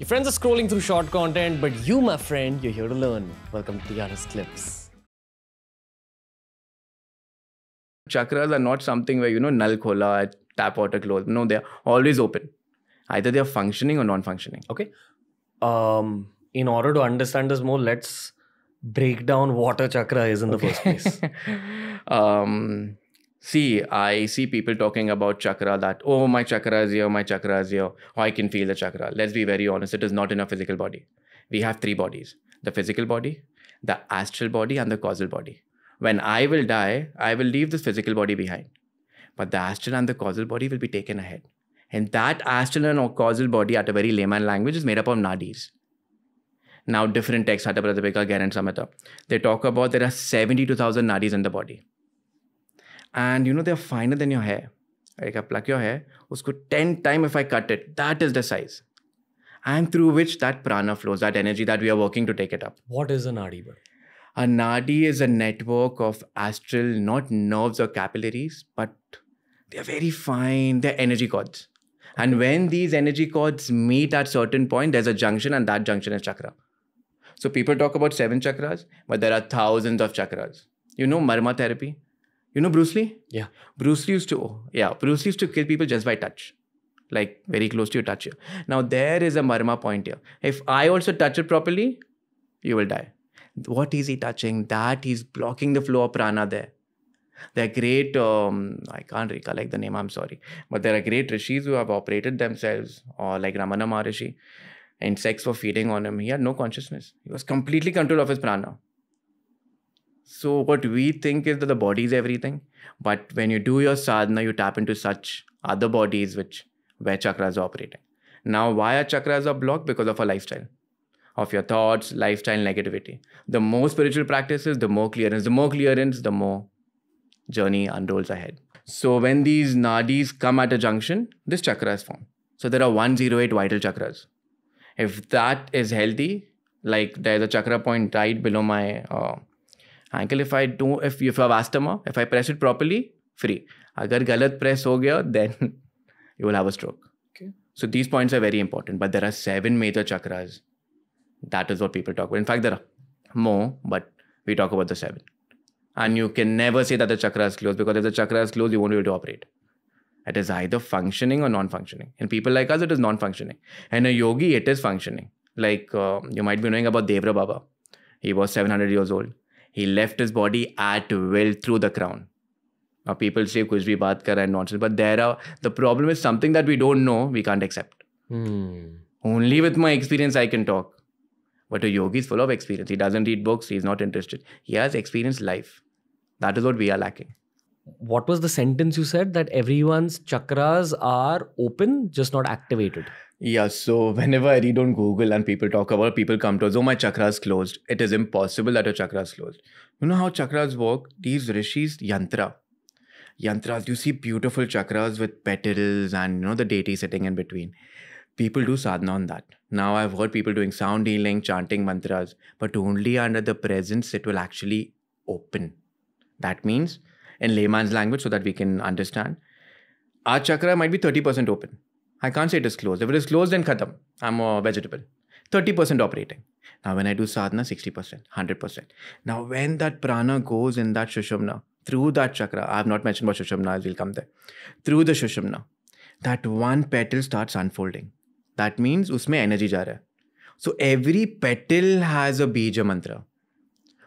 Your friends are scrolling through short content, but you, my friend, you're here to learn. Welcome to TRS Clips. Chakras are not something where, you know, null khola, tap water close. No, they're always open. Either they're functioning or non-functioning. Okay. In order to understand this more, let's break down what a chakra is in the first place. See, I see people talking about chakra that, oh, my chakra is here, my chakra is here. Oh, I can feel the chakra. Let's be very honest. It is not in our physical body. We have three bodies. The physical body, the astral body and the causal body. When I will die, I will leave this physical body behind. But the astral and the causal body will be taken ahead. And that astral and causal body, at a very layman language, is made up of nadis. Now, different texts, Hatha Pradipika, Gheranda Samhita, they talk about there are 72,000 nadis in the body. And you know, they're finer than your hair. Like I pluck your hair, usko 10 times if I cut it, that is the size. And through which that prana flows, that energy that we are working to take it up. What is a nadi? A nadi is a network of astral, not nerves or capillaries, but they're very fine, they're energy cords. And when these energy cords meet at a certain point, there's a junction and that junction is chakra. So people talk about 7 chakras, but there are thousands of chakras. You know Marma therapy? You know Bruce Lee? Yeah. Bruce Lee used to kill people just by touch. Like very close to your touch here. Now there is a Marma point here. If I also touch it properly, you will die. What is he touching? That he's blocking the flow of prana there. There are great, I can't recollect the name, I'm sorry. But there are great rishis who have operated themselves, or like Ramana Maharishi. Insects were feeding on him. He had no consciousness. He was completely controlled of his prana. So what we think is that the body is everything. But when you do your sadhana, you tap into such other bodies where chakras are operating. Now, why are chakras are blocked? Because of our lifestyle. Of your thoughts, lifestyle, negativity. The more spiritual practices, the more clearance. The more clearance, the more journey unrolls ahead. So when these nadis come at a junction, this chakra is formed. So there are 108 vital chakras. If that is healthy, like there's a chakra point right below my... ankle, if you have asthma, if I press it properly, free. Agar galat press ho gaya, then you will have a stroke. Okay. So these points are very important. But there are 7 major chakras. That is what people talk about. In fact, there are more, but we talk about the 7. And you can never say that the chakra is closed, because if the chakra is closed, you won't be able to operate. It is either functioning or non-functioning. In people like us, it is non-functioning. And a yogi, it is functioning. Like you might be knowing about Devra Baba. He was 700 years old. He left his body at will through the crown. Now people say kuch bhi baat kar raha hai, nonsense, but the problem is something that we don't know, we can't accept. Only with my experience I can talk. But a yogi is full of experience. He doesn't read books. He's not interested. He has experienced life. That is what we are lacking. What was the sentence you said? That everyone's chakras are open, just not activated. Yeah, so whenever I read on Google and people talk about, people come to us, oh, my chakra is closed. It is impossible that your chakra is closed. You know how chakras work? These rishis, yantras, you see beautiful chakras with petals and, you know, the deity sitting in between. People do sadhana on that. Now I've heard people doing sound healing, chanting mantras, but only under the presence it will actually open. That means, in layman's language, so that we can understand, our chakra might be 30% open. I can't say it is closed. If it is closed, then khatam. I'm a vegetable. 30% operating. Now when I do sadhana, 60%, 100%. Now when that prana goes in that Sushumna, through that chakra, I have not mentioned about Sushumna, we'll come there. Through the Sushumna, that one petal starts unfolding. That means usme energy ja raha hai. So every petal has a bija mantra.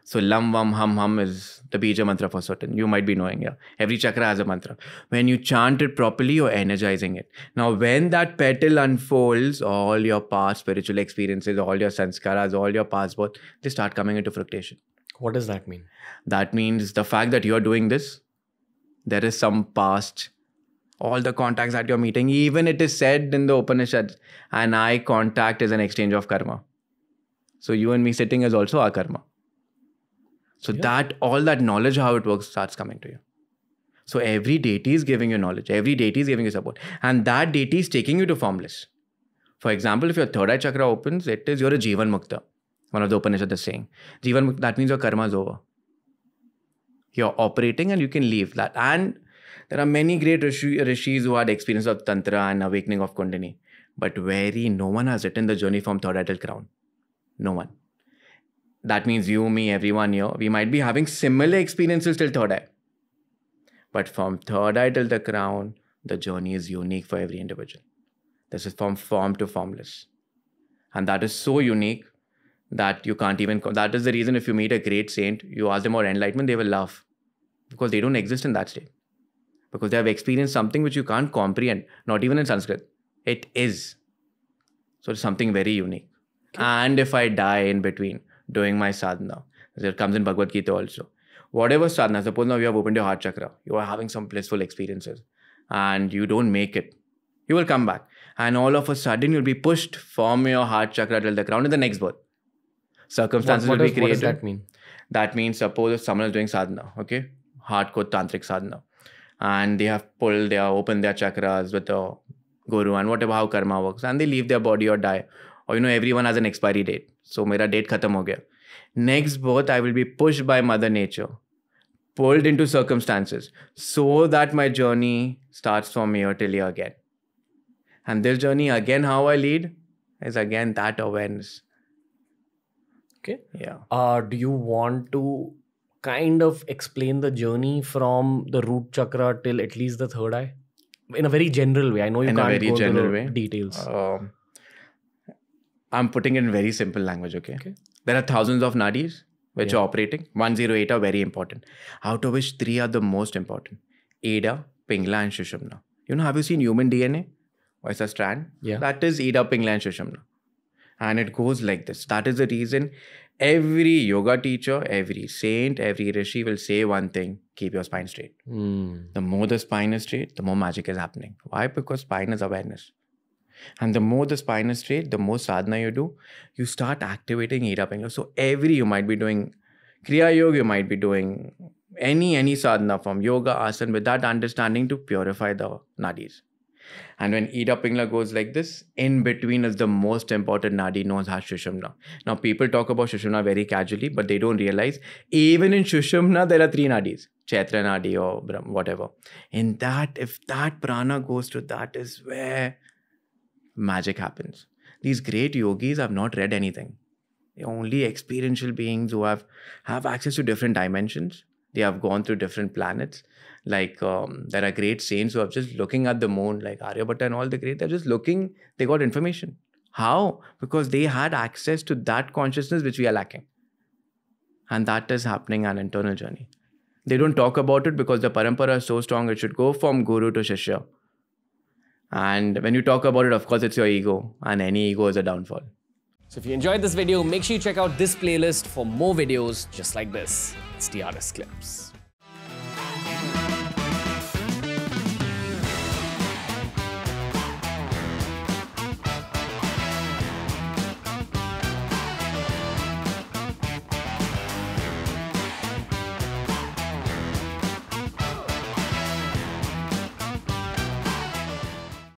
So lam, vam, hum is the bija mantra for certain. You might be knowing, yeah. Every chakra has a mantra. When you chant it properly, you're energizing it. Now, when that petal unfolds, all your past spiritual experiences, all your sanskaras, all your past birth, they start coming into fructification. What does that mean? That means the fact that you're doing this, there is some past, all the contacts that you're meeting, even it is said in the Upanishads, an eye contact is an exchange of karma. So you and me sitting is also our karma. So yeah, that all that knowledge, how it works, starts coming to you. So every deity is giving you knowledge. Every deity is giving you support. And that deity is taking you to formless. For example, if your third eye chakra opens, it is you're a Jivan Mukta. One of the Upanishads is saying. Jivan Mukta, that means your karma is over. You're operating and you can leave that. And there are many great rishis who had experience of Tantra and awakening of Kundalini. But very, no one has written the journey from third eye till crown. No one. That means you, me, everyone here, we might be having similar experiences till third eye. But from third eye till the crown, the journey is unique for every individual. This is from form to formless. And that is so unique that you can't even, that is the reason if you meet a great saint, you ask them about enlightenment, they will laugh. Because they don't exist in that state. Because they have experienced something which you can't comprehend, not even in Sanskrit. It is. So it's something very unique. Okay. And if I die in between doing my sadhana, there comes in Bhagavad Gita also. Whatever sadhana, suppose now you have opened your heart chakra, you are having some blissful experiences and you don't make it. You will come back and all of a sudden you'll be pushed from your heart chakra till the ground in the next birth. Circumstances will be created. What does that mean? That means suppose if someone is doing sadhana, okay? Hardcore tantric sadhana. And they have pulled, they have opened their chakras with the Guru and whatever, how karma works. And they leave their body or die. Or you know, everyone has an expiry date. So, mera date khatam ho gaya. Next birth, I will be pushed by Mother Nature. Pulled into circumstances. So that my journey starts from here till here again. And this journey again, how I lead, is again that awareness. Okay. Yeah. Do you want to kind of explain the journey from the root chakra till at least the third eye? In a very general way. I know you can't go into details. I'm putting it in very simple language, okay? There are thousands of nadis which are operating. 108 are very important. Out of which 3 are the most important. Ida, Pingla and Sushumna. You know, have you seen human DNA? Or it's a strand? Yeah. That is Ida, Pingla and Sushumna. And it goes like this. That is the reason every yoga teacher, every saint, every rishi will say one thing. Keep your spine straight. Mm. The more the spine is straight, the more magic is happening. Why? Because spine is awareness. And the more the spine is straight, the more sadhana you do, you start activating Ida Pingla. So every, you might be doing Kriya Yoga, you might be doing any sadhana from yoga, asana, with that understanding to purify the nadis. And when Ida Pingla goes like this, in between is the most important nadi known as Sushumna. Now people talk about Sushumna very casually, but they don't realize even in Sushumna there are 3 nadis. Chaitranadi or whatever. In that, if that prana goes to that is where magic happens. These great yogis have not read anything. They're only experiential beings who have access to different dimensions. They have gone through different planets. Like there are great saints who are just looking at the moon, like Aryabhatta and all the great. They're just looking. They got information. How? Because they had access to that consciousness which we are lacking. And that is happening an internal journey. They don't talk about it because the parampara is so strong. It should go from guru to shishya. And when you talk about it, of course, it's your ego. And any ego is a downfall. So if you enjoyed this video, make sure you check out this playlist for more videos just like this. It's TRS Clips.